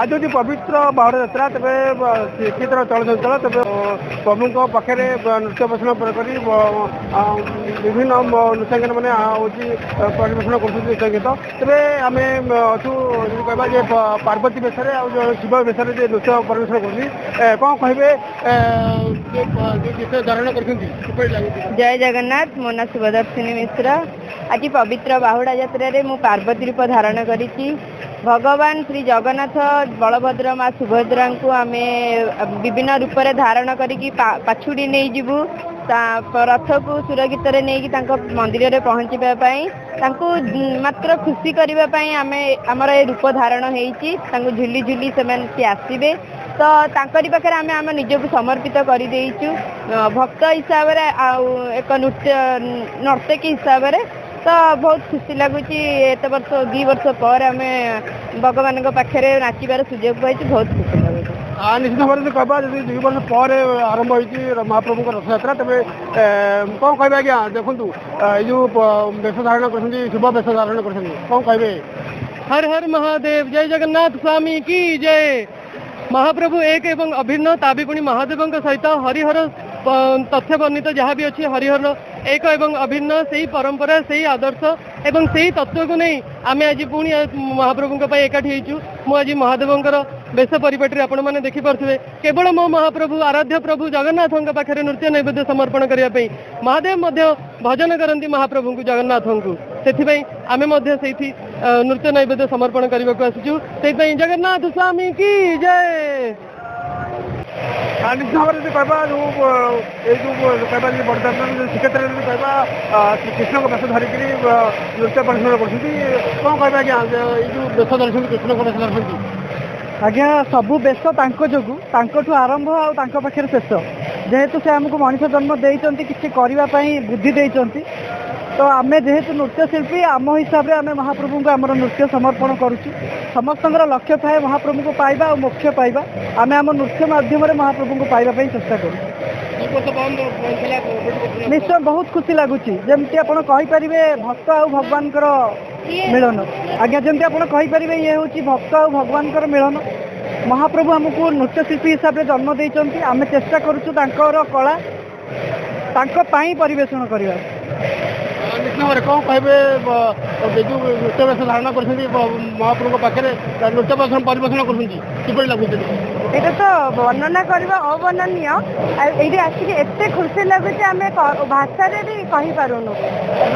आज हूँ पवित्र बाहुर यात्रा तेरे श्रीक्षेत्र चलचित्र तेज प्रभु पाखे नृत्य प्रदर्शन कर विभिन्न नृत्यांगन मैंने परिवेषण कर गीत तेरे आम अच्छू कह पार्वती बेस शिव बेस नृत्य परिवेषण कहे धारण कर। जय जगन्नाथ, मो ना सुभदर्शिनी मिश्र। आज पवित्र बाहुड़ा यात्रा मु पार्वती रूप धारण कर भगवान श्री जगन्नाथ बलभद्र माँ सुभद्रा को आम विभिन्न रूप से धारण करी पाछुड़ी नहीं जीवु रथ को सुरक्षित नहीं कि मंदिर में पहुँचापी मात्र खुशी करने आमर ए रूप धारण हो झुली झुली से आसवे तो तांकरी पाखे आम आम निजक समर्पित करदेचु भक्त हिसाब से एक नृत्य नर्तकी हिसाब से तो बहुत खुशी लगुच एत वर्ष दि वर्ष पर आम भगवान पाखे नाचबार सुजोग पाई बहुत खुशी लगुच। निश्चित भाव से कहवा जी दुई वर्ष पर आरंभ हो महाप्रभु रथयात्रा तेरे कौन कह आज देखूँ ये बेस धारण कर शुभ बेस धारण कर। हर हर महादेव, जय जगन्नाथ स्वामी की जय। महाप्रभु एक एवं अभिन्न ताबिपुणी महादेव सहित हरिहर तथ्य वर्णित जहाँ भी अच्छी हरिहर एक एवं अभिन्न से ही परंपरा से ही आदर्श एवं से ही तत्व को नहीं आम आज पुणी महाप्रभु एकाठी हो आज महादेवंर बेस परिपाटी आपण मैंने देखिपे केवल मो महाप्रभु आराध्य प्रभु जगन्नाथ पाखे नृत्य नैवेद्य समर्पण करने महादेव भजन करती महाप्रभु को जगन्नाथ को से आम से नृत्य नैवेद्य समर्पण करने को आसचु से जगन्नाथ स्वामी की जय। निश्चित भाव से कहवा जो ये जो कहवा बड़दान श्रीक्षेत्र कहवा कृष्ण बेस धरिक नृत्य प्रदर्शन कर बेस धरी कृष्ण को बेस धरती आज्ञा सबू बेस जो आरंभ आखे शेष जेहेतु से आमको मनुष्य जन्म देती किसी करने बुद्धि देती तो आम जेहेतु नृत्यशिल्पी आम हिसाब से आम महाप्रभु को आम नृत्य समर्पण करुचु। समस्त लक्ष्य थाए महाप्रभु को पाइबा और मोक्ष पाइबा आम आम नृत्य मध्यम महाप्रभु को पाइबा चेष्टा करूँ। निश्चय बहुत खुशी लगुच जमी आपंपारे भक्त आ भगवान मिलन। आज्ञा जमी आपंपारे ये हूँ भक्त आ भगवान मिलन। महाप्रभु आमको नृत्यशिल्पी हिसाब से जन्म देते आम चेष्टा करुचु कला परिवेषण करवा। कौन कहते जो नृत्य बेस धारणा कर महाप्रभु पाखे नृत्य प्रदर्शन परिवेषण कर लगुच ये तो वर्णना करवा अवर्णनीय ये आसिक एत खुशी लगुच आम भाषा भी कही पारूनु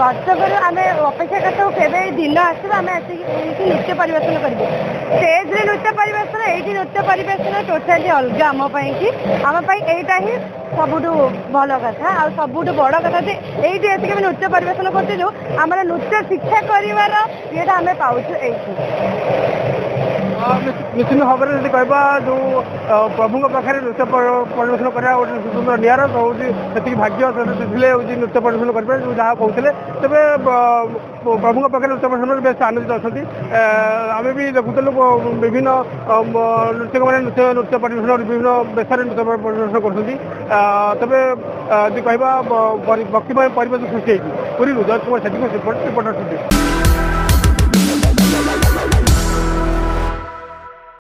वर्षक आम अपेक्षा करते दिन आसवा आम आसिक नृत्य परिवेषण करूँ स्टेज नृत्य परिवेषण ये नृत्य परिवेषण टोटाली अलग आमपाई कि आमपाई यहीटा ही सबुठ भल कथा आ सबुठ बड़ कथा जे ये आसिक आम नृत्य परिवेषण करूँ आम नृत्य शिक्षा करार ये आम पाचु ये निश्चित भाव से कहवा जो प्रभु पाखे नृत्य परिवेषण करवा गोटे सुंदर निहार हूँ से भाग्य से हूँ नृत्य परिवेषण करेंगे जो जहाँ कहते तेरे प्रभु पाखे नृत्य परिवेषण बेस आनंदित अच्छा आम भी देखुल विभिन्न नृत्यक मैंने नृत्य परिवेषण विभिन्न बेस नृत्य परिवेषण करें तेज कहवा भक्तिमय परिवेश सृष्टि पूरी जज कुमार सेठी को रिपोर्ट।